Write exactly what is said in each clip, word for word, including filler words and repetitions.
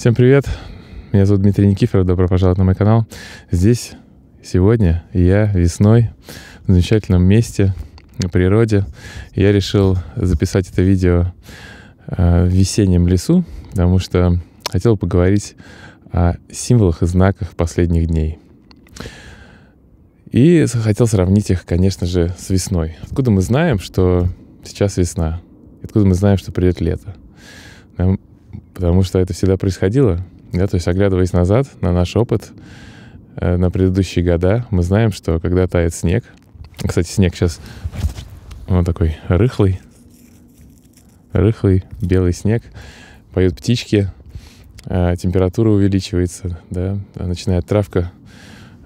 Всем привет! Меня зовут Дмитрий Никифоров, добро пожаловать на мой канал. Здесь сегодня я весной в замечательном месте, на природе. Я решил записать это видео в весеннем лесу, потому что хотел поговорить о символах и знаках последних дней. И хотел сравнить их, конечно же, с весной. Откуда мы знаем, что сейчас весна? Откуда мы знаем, что придет лето? Потому что это всегда происходило. Да? То есть, оглядываясь назад на наш опыт, на предыдущие года, мы знаем, что когда тает снег... Кстати, снег сейчас... Он такой рыхлый. Рыхлый белый снег. Поют птички. Температура увеличивается. Да? Начинает травка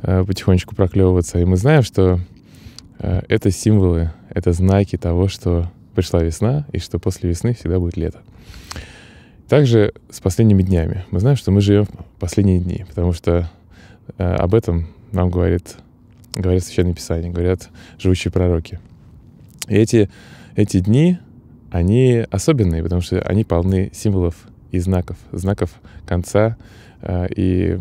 потихонечку проклевываться. И мы знаем, что это символы, это знаки того, что пришла весна, и что после весны всегда будет лето. Также с последними днями. Мы знаем, что мы живем в последние дни, потому что э, об этом нам говорит, говорят Священное Писание, говорят живущие пророки. И эти, эти дни, они особенные, потому что они полны символов и знаков, знаков конца э, и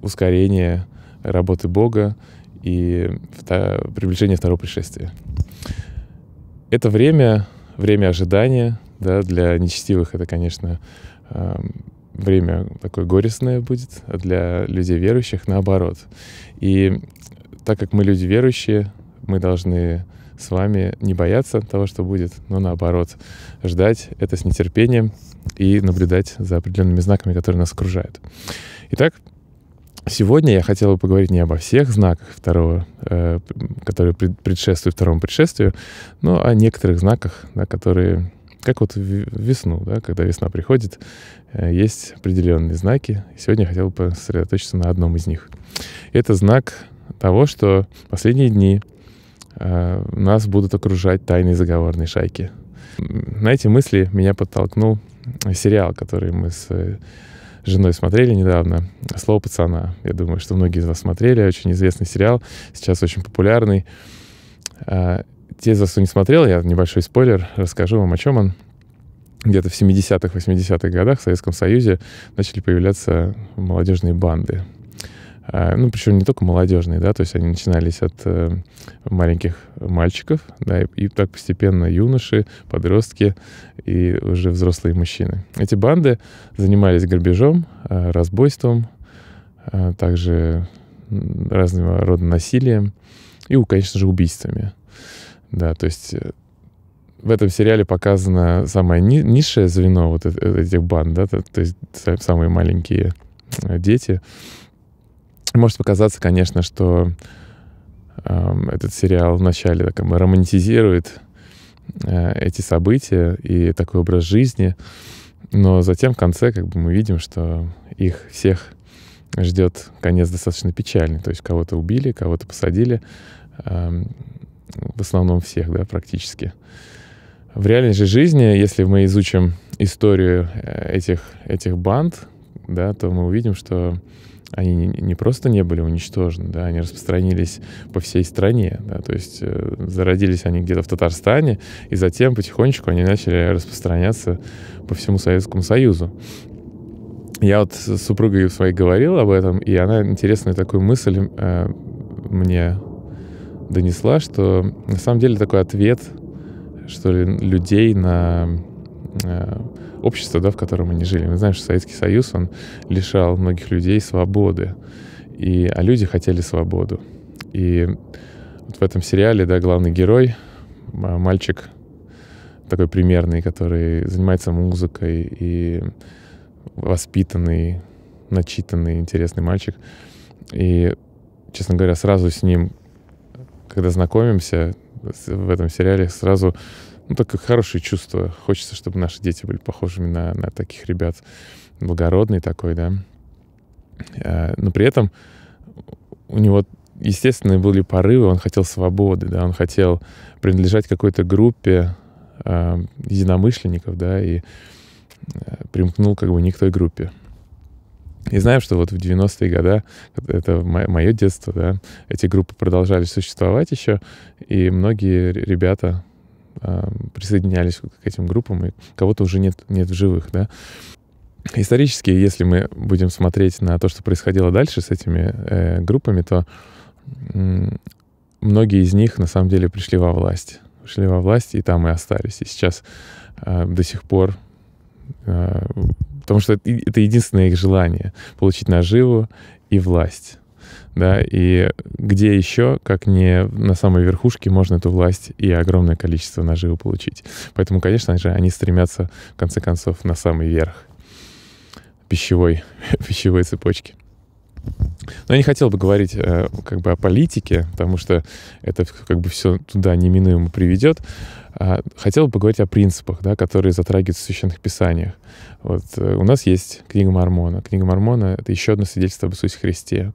ускорения работы Бога и вто, приближения второго пришествия. Это время, время ожидания. Да, для нечестивых это, конечно, время такое горестное будет, а для людей верующих наоборот. И так как мы люди верующие, мы должны с вами не бояться того, что будет, но наоборот, ждать это с нетерпением и наблюдать за определенными знаками, которые нас окружают. Итак, сегодня я хотел бы поговорить не обо всех знаках второго, э, которые предшествуют второму пришествию, но о некоторых знаках, да, которые... Как вот весну, да, когда весна приходит, есть определенные знаки. Сегодня я хотел бы сосредоточиться на одном из них. Это знак того, что в последние дни э, нас будут окружать тайные заговорные шайки. На эти мысли меня подтолкнул сериал, который мы с женой смотрели недавно, «Слово пацана». Я думаю, что многие из вас смотрели. Очень известный сериал, сейчас очень популярный. Те, за что не смотрел, я небольшой спойлер расскажу вам, о чем он. Где-то в семидесятых, восьмидесятых годах в Советском Союзе начали появляться молодежные банды. Ну, причем не только молодежные, да, то есть они начинались от маленьких мальчиков, да, и, и так постепенно юноши, подростки и уже взрослые мужчины. Эти банды занимались грабежом, разбойством, также разного рода насилием и, конечно же, убийствами. Да, то есть в этом сериале показано самое ни низшее звено вот этих банд, да, то, то есть самые маленькие дети. Может показаться, конечно, что э, этот сериал вначале так, как бы, романтизирует э, эти события и такой образ жизни, но затем в конце как бы, мы видим, что их всех ждет конец достаточно печальный. То есть кого-то убили, кого-то посадили, э, в основном всех, да, практически. В реальной же жизни, если мы изучим историю этих, этих банд, да, то мы увидим, что они не просто не были уничтожены, да, они распространились по всей стране, да, то есть э, зародились они где-то в Татарстане, и затем потихонечку они начали распространяться по всему Советскому Союзу. Я вот с супругой своей говорил об этом, и она интересную такую мысль э, мне донесла, что на самом деле такой ответ, что ли, людей на э, общество, да, в котором они жили. Мы знаем, что Советский Союз, он лишал многих людей свободы, и, а люди хотели свободу. И вот в этом сериале, да, главный герой, мальчик такой примерный, который занимается музыкой и воспитанный, начитанный, интересный мальчик. И, честно говоря, сразу с ним... Когда знакомимся в этом сериале, сразу, ну, такое хорошее чувство. Хочется, чтобы наши дети были похожими на, на таких ребят. Благородный такой, да. Но при этом у него, естественно, были порывы. Он хотел свободы, да. Он хотел принадлежать какой-то группе э, единомышленников, да, и примкнул как бы не к той группе. И знаем, что вот в девяностые годы, это мое детство, да, эти группы продолжали существовать еще, и многие ребята э, присоединялись к этим группам, и кого-то уже нет, нет в живых, да. исторически, если мы будем смотреть на то, что происходило дальше с этими э, группами, то э, многие из них на самом деле пришли во власть. Пришли во власть и там и остались. И сейчас э, до сих пор... Э, потому что это, это единственное их желание — получить наживу и власть. Да? И где еще, как не на самой верхушке, можно эту власть и огромное количество наживы получить. Поэтому, конечно же, они стремятся, в конце концов, на самый верх пищевой, пищевой цепочки. Но я не хотел бы говорить э, как бы о политике, потому что это как бы все туда неминуемо приведет. А хотел бы поговорить о принципах, да, которые затрагивают в Священных Писаниях. Вот, э, у нас есть Книга Мормона. Книга Мормона — это еще одно свидетельство об Иисусе Христе.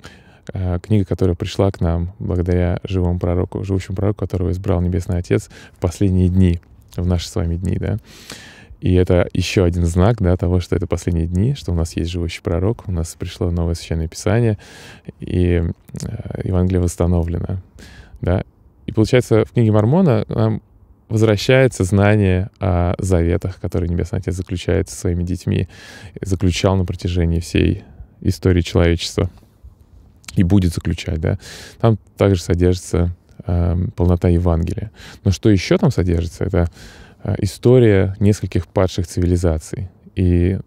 Э, книга, которая пришла к нам благодаря живому пророку, живущему пророку, которого избрал Небесный Отец в последние дни, в наши с вами дни, да. И это еще один знак, да, того, что это последние дни, что у нас есть живущий пророк, у нас пришло новое Священное Писание, и Евангелие восстановлено. Да. И получается, в Книге Мормона нам возвращается знание о заветах, которые Небесный Отец заключает со своими детьми, заключал на протяжении всей истории человечества и будет заключать. Да. Там также содержится э, полнота Евангелия. Но что еще там содержится? Это история нескольких падших цивилизаций и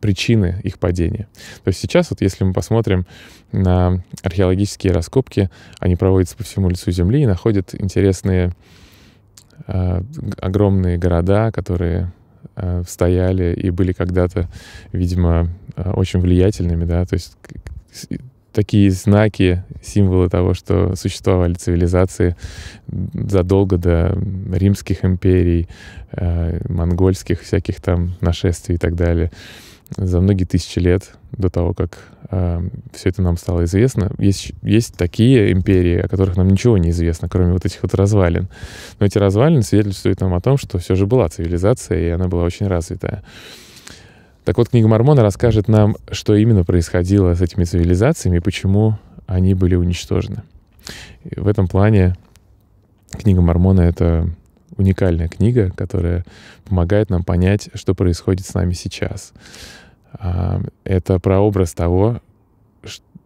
причины их падения. То есть сейчас, вот если мы посмотрим на археологические раскопки, они проводятся по всему лицу Земли и находят интересные э, огромные города, которые э, стояли и были когда-то, видимо, э, очень влиятельными, да, то есть такие знаки, символы того, что существовали цивилизации задолго до римских империй, э, монгольских всяких там нашествий и так далее, за многие тысячи лет до того, как э, все это нам стало известно. Есть, есть такие империи, о которых нам ничего не известно, кроме вот этих вот развалин. Но эти развалины свидетельствуют нам о том, что все же была цивилизация, и она была очень развитая. Так вот, Книга Мормона расскажет нам, что именно происходило с этими цивилизациями и почему они были уничтожены. И в этом плане Книга Мормона — это уникальная книга, которая помогает нам понять, что происходит с нами сейчас. Это прообраз того,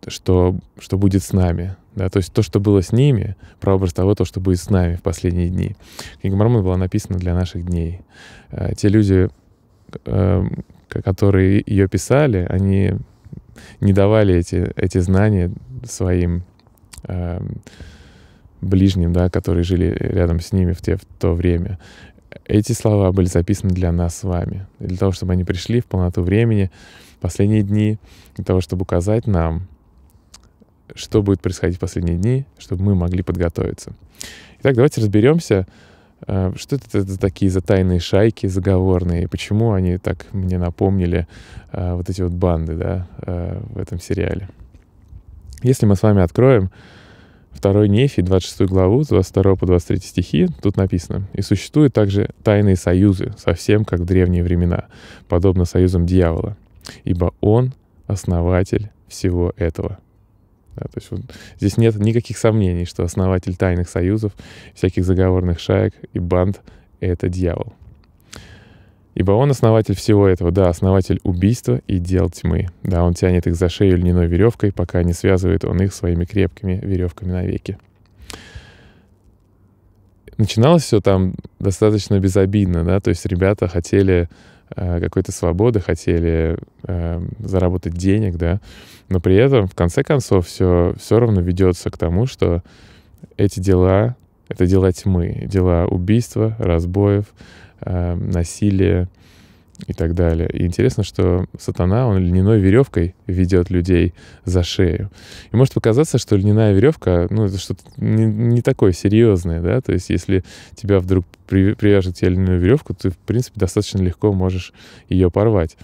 что, что будет с нами. Да? То есть то, что было с ними, прообраз того, то, что будет с нами в последние дни. Книга Мормона была написана для наших дней. Те люди, которые ее писали, они не давали эти, эти знания своим э, ближним, да, которые жили рядом с ними в, те, в то время. Эти слова были записаны для нас с вами, для того, чтобы они пришли в полноту времени, в последние дни, для того, чтобы указать нам, что будет происходить в последние дни, чтобы мы могли подготовиться. Итак, давайте разберемся, что это за такие за тайные шайки заговорные, и почему они так мне напомнили а, вот эти вот банды, да, а, в этом сериале. Если мы с вами откроем Второй Нефий, двадцать шестую главу, с двадцать второго по двадцать третий стихи, тут написано: «И существуют также тайные союзы, совсем как в древние времена, подобно союзам дьявола, ибо он основатель всего этого». Да, то есть вот здесь нет никаких сомнений, что основатель тайных союзов, всяких заговорных шаек и банд — это дьявол. Ибо он основатель всего этого, да, основатель убийства и дел тьмы. Да, он тянет их за шею льняной веревкой, пока не связывает он их своими крепкими веревками навеки. Начиналось все там достаточно безобидно, да, то есть ребята хотели э, какой-то свободы, хотели э, заработать денег, да, но при этом в конце концов все, все равно ведется к тому, что эти дела — это дела тьмы, дела убийства, разбоев, э, насилия и так далее. И интересно, что сатана, он льняной веревкой ведет людей за шею. И может показаться, что льняная веревка, ну, это что-то не, не такое серьезное, да, то есть если тебя вдруг при, привяжут к тебе льняную веревку, ты, в принципе, достаточно легко можешь ее порвать.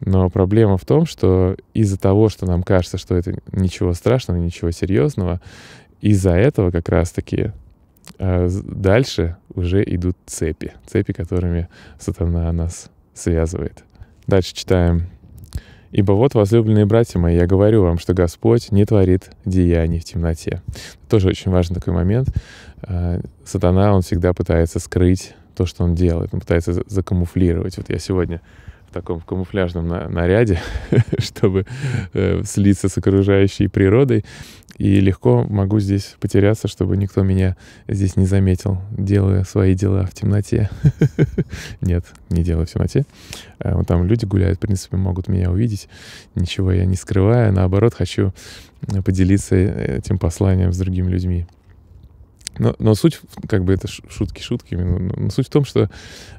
Но проблема в том, что из-за того, что нам кажется, что это ничего страшного, ничего серьезного, из-за этого как раз-таки э, дальше уже идут цепи, цепи, которыми сатана нас связывает. Дальше читаем. «Ибо вот, возлюбленные братья мои, я говорю вам, что Господь не творит деяний в темноте». Тоже очень важный такой момент. Сатана, он всегда пытается скрыть то, что он делает. Он пытается закамуфлировать. Вот я сегодня в таком камуфляжном наряде, чтобы слиться с окружающей природой. И легко могу здесь потеряться, чтобы никто меня здесь не заметил, делая свои дела в темноте. Нет, не делаю в темноте. Вот там люди гуляют, в принципе, могут меня увидеть. Ничего я не скрываю. Наоборот, хочу поделиться этим посланием с другими людьми. Но, но суть, как бы это шутки-шутки, но суть в том, что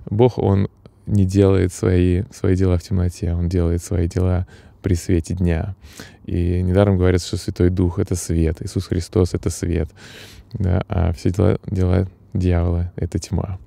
Бог, Он не делает свои, свои дела в темноте, Он делает свои дела при свете дня. И недаром говорят, что Святой Дух — это свет, Иисус Христос — это свет, да, а все дела, дела дьявола — это тьма.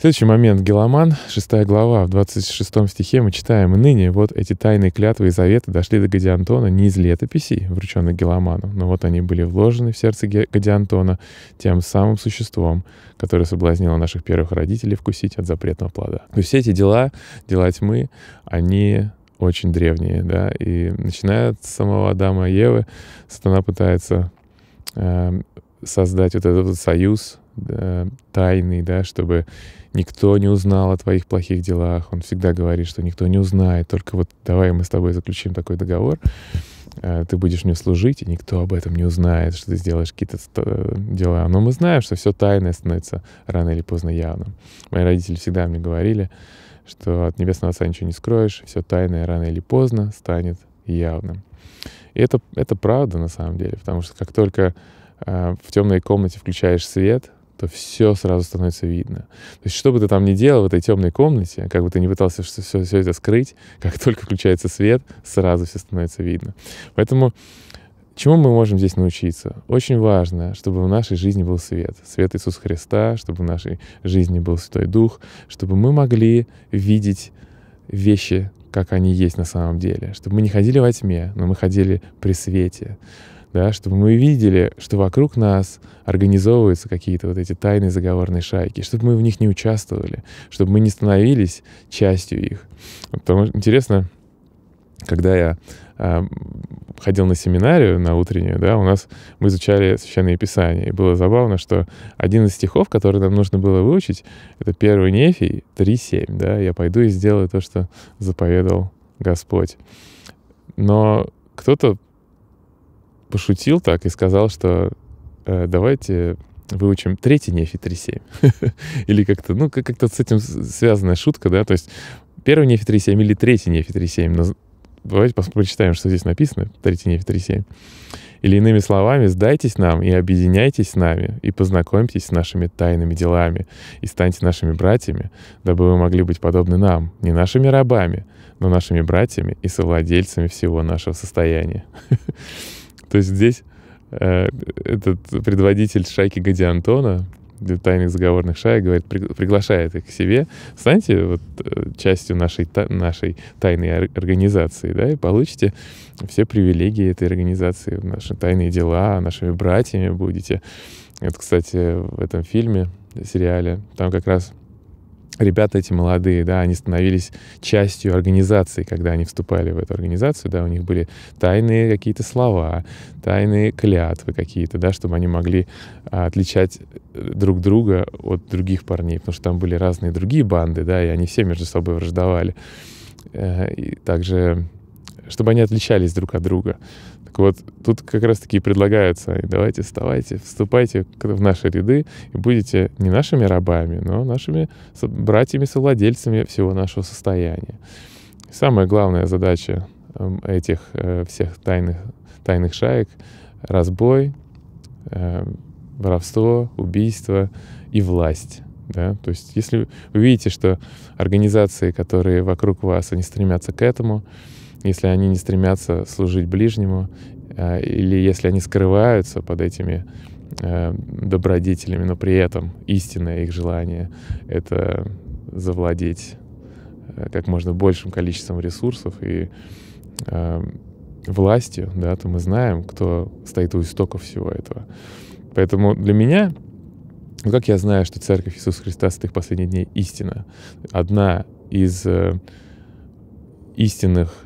Следующий момент. Геламан, шестая глава, в двадцать шестом стихе мы читаем: «Ныне вот эти тайные клятвы и заветы дошли до Гадиантона не из летописей, врученных Геламану, но вот они были вложены в сердце Гадиантона тем самым существом, которое соблазнило наших первых родителей вкусить от запретного плода». То есть все эти дела, дела тьмы, они очень древние, да, и начиная от самого Адама и Евы, сатана пытается э, создать вот этот вот союз, да, тайный, да, чтобы никто не узнал о твоих плохих делах. Он всегда говорит, что никто не узнает, только вот давай мы с тобой заключим такой договор, ты будешь мне служить, и никто об этом не узнает, что ты сделаешь какие-то дела. Но мы знаем, что все тайное становится рано или поздно явным. Мои родители всегда мне говорили, что от Небесного Отца ничего не скроешь, все тайное рано или поздно станет явным. И это, это правда на самом деле, потому что как только в темной комнате включаешь свет, то все сразу становится видно. То есть что бы ты там ни делал в этой темной комнате, как бы ты ни пытался все, все это скрыть, как только включается свет, сразу все становится видно. Поэтому чему мы можем здесь научиться? Очень важно, чтобы в нашей жизни был свет. Свет Иисуса Христа, чтобы в нашей жизни был Святой Дух, чтобы мы могли видеть вещи, как они есть на самом деле. Чтобы мы не ходили во тьме, но мы ходили при свете. Да, чтобы мы видели, что вокруг нас организовываются какие-то вот эти тайные заговорные шайки, чтобы мы в них не участвовали, чтобы мы не становились частью их. Потому что интересно, когда я э, ходил на семинарию, на утреннюю, да, у нас мы изучали Священное Писание. И было забавно, что один из стихов, который нам нужно было выучить, это Первый Нефий три семь. Да, «Я пойду и сделаю то, что заповедал Господь». Но кто-то пошутил так и сказал, что э, давайте выучим Третий Нефий три семь. Или как-то, ну, как-то с этим связанная шутка, да, то есть Первый Нефий три семь или Третий Нефий три семь. Но давайте почитаем, что здесь написано, Третий Нефий три семь. Или иными словами: «Сдайтесь нам и объединяйтесь с нами, и познакомьтесь с нашими тайными делами, и станьте нашими братьями, дабы вы могли быть подобны нам, не нашими рабами, но нашими братьями и совладельцами всего нашего состояния». То есть здесь э, этот предводитель шайки Гадиантона, тайных заговорных шаек, говорит, при, приглашает их к себе: станьте вот, частью нашей, та, нашей тайной организации, да, и получите все привилегии этой организации, наши тайные дела, нашими братьями будете. Вот, кстати, в этом фильме, сериале, там как раз ребята эти молодые, да, они становились частью организации, когда они вступали в эту организацию, да, у них были тайные какие-то слова, тайные клятвы какие-то, да, чтобы они могли отличать друг друга от других парней, потому что там были разные другие банды, да, и они все между собой враждовали. И также, чтобы они отличались друг от друга. Так вот, тут как раз-таки предлагаются: давайте, вставайте, вступайте в наши ряды и будете не нашими рабами, но нашими братьями-совладельцами всего нашего состояния. Самая главная задача этих всех тайных, тайных шаек — разбой, воровство, убийство и власть. Да? То есть если вы видите, что организации, которые вокруг вас, они стремятся к этому, если они не стремятся служить ближнему, или если они скрываются под этими добродетелями, но при этом истинное их желание — это завладеть как можно большим количеством ресурсов и властью, да, то мы знаем, кто стоит у истоков всего этого. Поэтому для меня, ну, как я знаю, что Церковь Иисуса Христа Святых Последних Дней истина, одна из истинных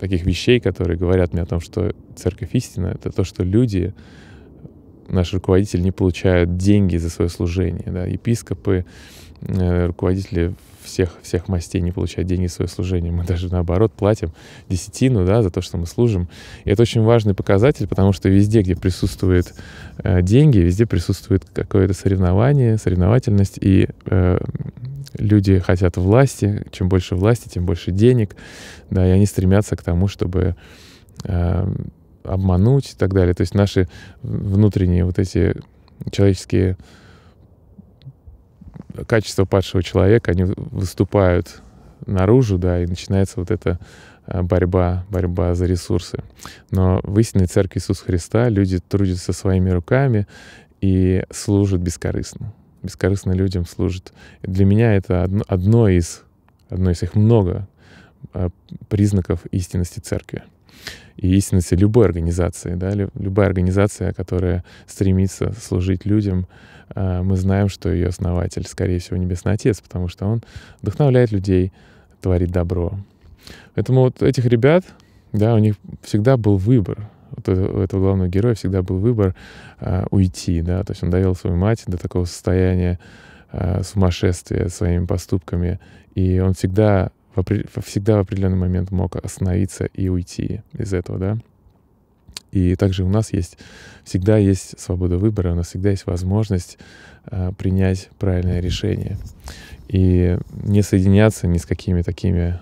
таких вещей, которые говорят мне о том, что Церковь истина, это то, что люди наши руководители не получают деньги за свое служение. Да? Епископы, руководители всех, всех мастей не получают деньги за свое служение. Мы даже, наоборот, платим десятину, да, за то, что мы служим. И это очень важный показатель, потому что везде, где присутствуют деньги, везде присутствует какое-то соревнование, соревновательность. И э, люди хотят власти. Чем больше власти, тем больше денег. Да, и они стремятся к тому, чтобы... Э, обмануть и так далее. То есть наши внутренние вот эти человеческие качества падшего человека, они выступают наружу, да, и начинается вот эта борьба, борьба за ресурсы. Но в истинной Церкви Иисуса Христа люди трудятся своими руками и служат бескорыстно. Бескорыстно людям служат. Для меня это одно, одно из, одно из их много признаков истинности Церкви. И истинности любой организации, да, любая организация, которая стремится служить людям, мы знаем, что ее основатель, скорее всего, Небесный Отец, потому что он вдохновляет людей творить добро. Поэтому вот этих ребят, да, у них всегда был выбор, вот у этого главного героя всегда был выбор а, уйти, да, то есть он довел свою мать до такого состояния а, сумасшествия своими поступками, и он всегда... всегда в определенный момент мог остановиться и уйти из этого, да. И также у нас есть, всегда есть свобода выбора, у нас всегда есть возможность э, принять правильное решение. И не соединяться ни с какими такими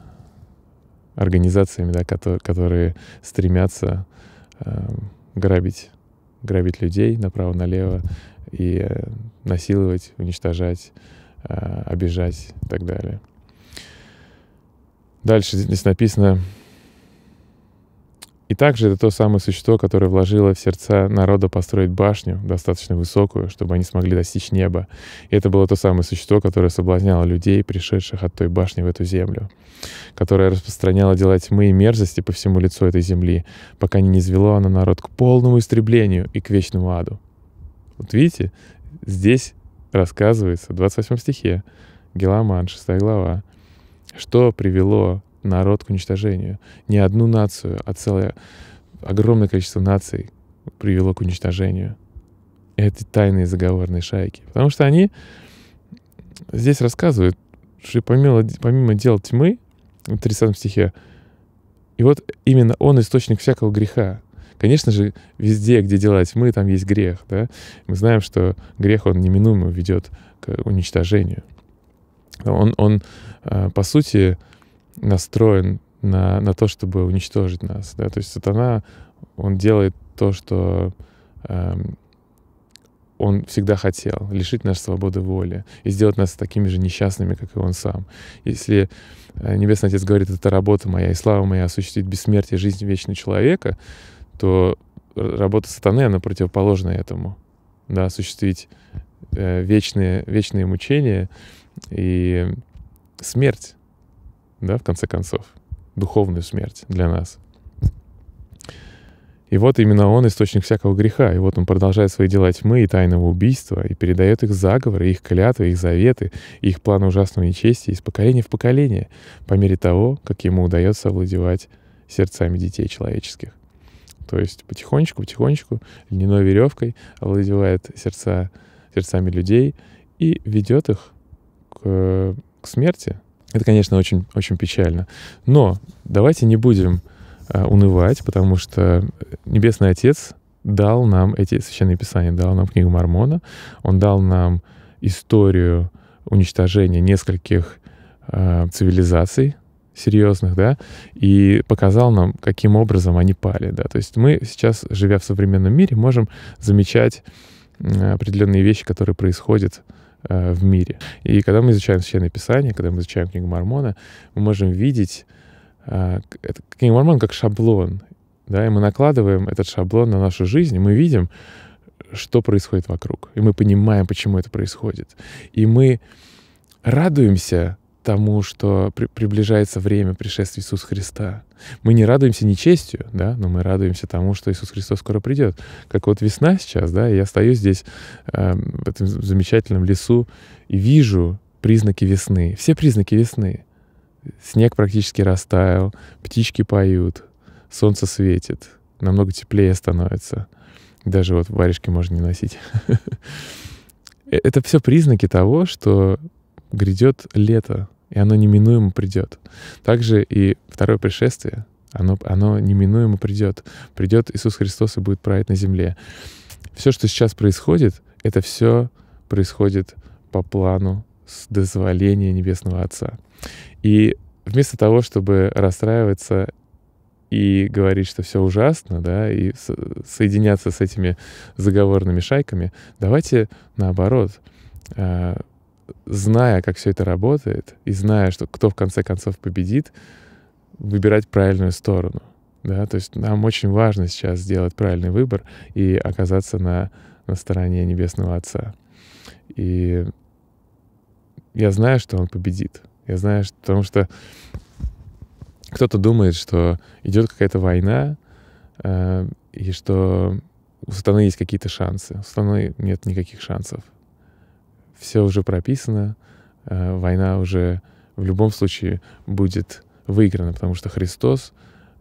организациями, да, которые, которые стремятся э, грабить, грабить людей направо-налево и э, насиловать, уничтожать, э, обижать и так далее. Дальше здесь написано: «И также это то самое существо, которое вложило в сердца народа построить башню, достаточно высокую, чтобы они смогли достичь неба. И это было то самое существо, которое соблазняло людей, пришедших от той башни в эту землю, которое распространяло дела тьмы и мерзости по всему лицу этой земли, пока не низвело оно народ к полному истреблению и к вечному аду». Вот видите, здесь рассказывается в двадцать восьмом стихе, Геламан, шестая глава, что привело народ к уничтожению. Не одну нацию, а целое огромное количество наций привело к уничтожению. Это тайные заговорные шайки. Потому что они здесь рассказывают, что помимо, помимо дел тьмы, в тридцатом стихе, и вот именно он источник всякого греха. Конечно же, везде, где дела тьмы, там есть грех. Да? Мы знаем, что грех, он неминуемо ведет к уничтожению. Он, он, по сути, настроен на, на то, чтобы уничтожить нас. Да? То есть сатана, он делает то, что э, он всегда хотел. Лишить нас свободы воли и сделать нас такими же несчастными, как и он сам. Если Небесный Отец говорит, это работа моя и слава моя осуществить бессмертие, жизнь вечного человека, то работа сатаны, она противоположна этому. Да? Осуществить э, вечные, вечные мучения и смерть, да, в конце концов, духовную смерть для нас. И вот именно он источник всякого греха. И вот он продолжает свои дела тьмы и тайного убийства, и передает их заговоры, их клятвы, их заветы, их планы ужасного нечестия из поколения в поколение, по мере того, как ему удается овладевать сердцами детей человеческих. То есть потихонечку-потихонечку, льняной веревкой овладевает сердца, сердцами людей и ведет их к смерти. Это, конечно, очень, очень печально. Но давайте не будем э, унывать, потому что Небесный Отец дал нам эти священные писания, дал нам Книгу Мормона, он дал нам историю уничтожения нескольких э, цивилизаций серьезных, да, и показал нам, каким образом они пали, да. То есть мы сейчас, живя в современном мире, можем замечать э, определенные вещи, которые происходят в мире. И когда мы изучаем Священное Писание, когда мы изучаем Книгу Мормона, мы можем видеть э, Книгу Мормона как шаблон, да, и мы накладываем этот шаблон на нашу жизнь, и мы видим, что происходит вокруг, и мы понимаем, почему это происходит. И мы радуемся тому, что при, приближается время пришествия Иисуса Христа. Мы не радуемся нечестию, да, но мы радуемся тому, что Иисус Христос скоро придет. Как вот весна сейчас, да, и я стою здесь, э, в этом замечательном лесу, и вижу признаки весны. Все признаки весны. Снег практически растаял, птички поют, солнце светит, намного теплее становится. Даже вот варежки можно не носить. Это все признаки того, что грядет лето, и оно неминуемо придет. Также и второе пришествие, оно, оно неминуемо придет. Придет Иисус Христос и будет править на земле. Все, что сейчас происходит, это все происходит по плану с дозволения Небесного Отца. И вместо того, чтобы расстраиваться и говорить, что все ужасно, да, и соединяться с этими заговорными шайками, давайте наоборот, э, зная, как все это работает, и зная, что кто в конце концов победит, выбирать правильную сторону. Да? То есть нам очень важно сейчас сделать правильный выбор и оказаться на, на стороне Небесного Отца. И я знаю, что Он победит. Я знаю, что, потому что кто-то думает, что идет какая-то война, э, и что у сатаны есть какие-то шансы. У сатаны нет никаких шансов. Все уже прописано, э, война уже в любом случае будет выиграна, потому что Христос,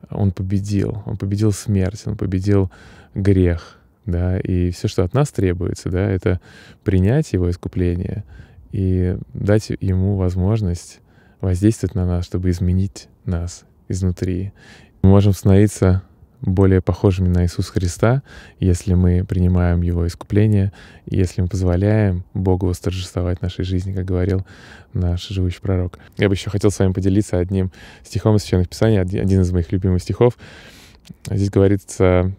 Он победил. Он победил смерть, Он победил грех. Да? И все, что от нас требуется, да, это принять Его искупление и дать Ему возможность воздействовать на нас, чтобы изменить нас изнутри. Мы можем становиться более похожими на Иисуса Христа, если мы принимаем Его искупление, если мы позволяем Богу восторжествовать в нашей жизни, как говорил наш живущий пророк. Я бы еще хотел с вами поделиться одним стихом из Священного Писания, один из моих любимых стихов. Здесь говорится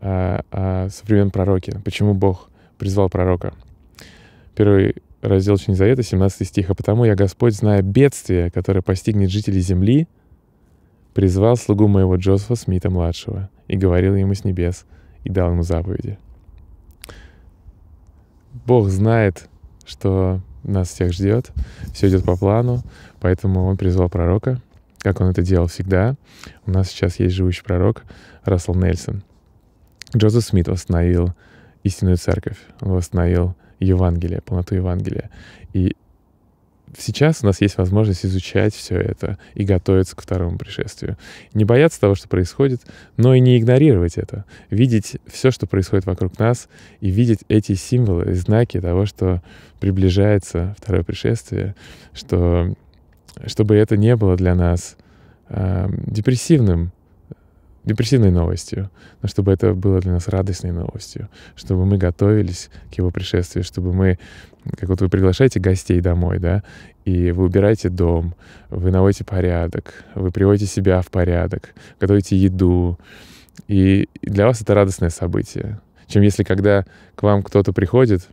о, о современном пророке, почему Бог призвал пророка. Первый раздел Учения и Завета, семнадцатый стих. «А потому я, Господь, зная бедствие, которое постигнет жителей земли, призвал слугу моего Джозефа Смита-младшего и говорил ему с небес, и дал ему заповеди». Бог знает, что нас всех ждет, все идет по плану, поэтому Он призвал пророка, как Он это делал всегда. У нас сейчас есть живущий пророк Рассел Нельсон. Джозеф Смит восстановил истинную церковь, он восстановил Евангелие, полноту Евангелия. И сейчас у нас есть возможность изучать все это и готовиться к второму пришествию. Не бояться того, что происходит, но и не игнорировать это. Видеть все, что происходит вокруг нас, и видеть эти символы, знаки того, что приближается второе пришествие, что, чтобы это не было для нас э, депрессивным, депрессивной новостью, но чтобы это было для нас радостной новостью, чтобы мы готовились к Его пришествию, чтобы мы, как вот вы приглашаете гостей домой, да, и вы убираете дом, вы наводите порядок, вы приводите себя в порядок, готовите еду, и для вас это радостное событие, чем если когда к вам кто-то приходит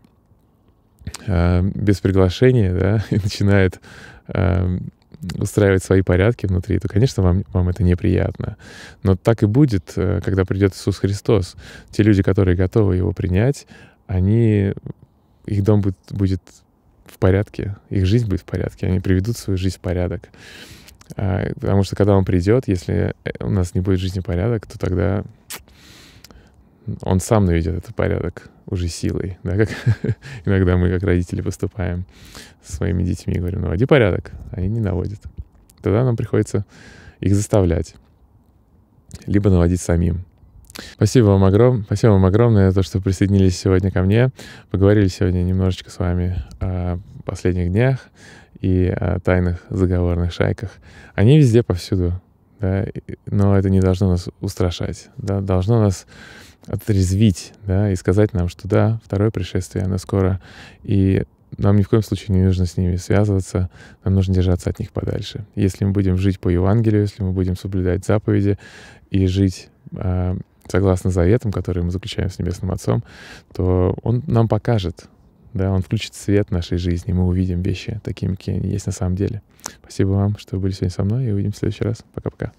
э, без приглашения, да, и начинает э, устраивать свои порядки внутри, то, конечно, вам, вам это неприятно. Но так и будет, когда придет Иисус Христос. Те люди, которые готовы Его принять, они, их дом будет, будет в порядке, их жизнь будет в порядке, они приведут свою жизнь в порядок. Потому что когда Он придет, если у нас не будет жизни порядок, то тогда Он сам наведет этот порядок уже силой, да, как иногда мы, как родители, поступаем со своими детьми, говорим, наводи порядок, они не наводят. Тогда нам приходится их заставлять, либо наводить самим. Спасибо вам, огром... Спасибо вам огромное за то, что присоединились сегодня ко мне. Поговорили сегодня немножечко с вами о последних днях и о тайных заговорных шайках. Они везде, повсюду, да, но это не должно нас устрашать, да, должно нас отрезвить, да, и сказать нам, что да, второе пришествие, оно скоро, и нам ни в коем случае не нужно с ними связываться, нам нужно держаться от них подальше. Если мы будем жить по Евангелию, если мы будем соблюдать заповеди и жить э, согласно заветам, которые мы заключаем с Небесным Отцом, то Он нам покажет, да, Он включит свет в нашей жизни, и мы увидим вещи такими, какие они есть на самом деле. Спасибо вам, что вы были сегодня со мной, и увидимся в следующий раз. Пока-пока.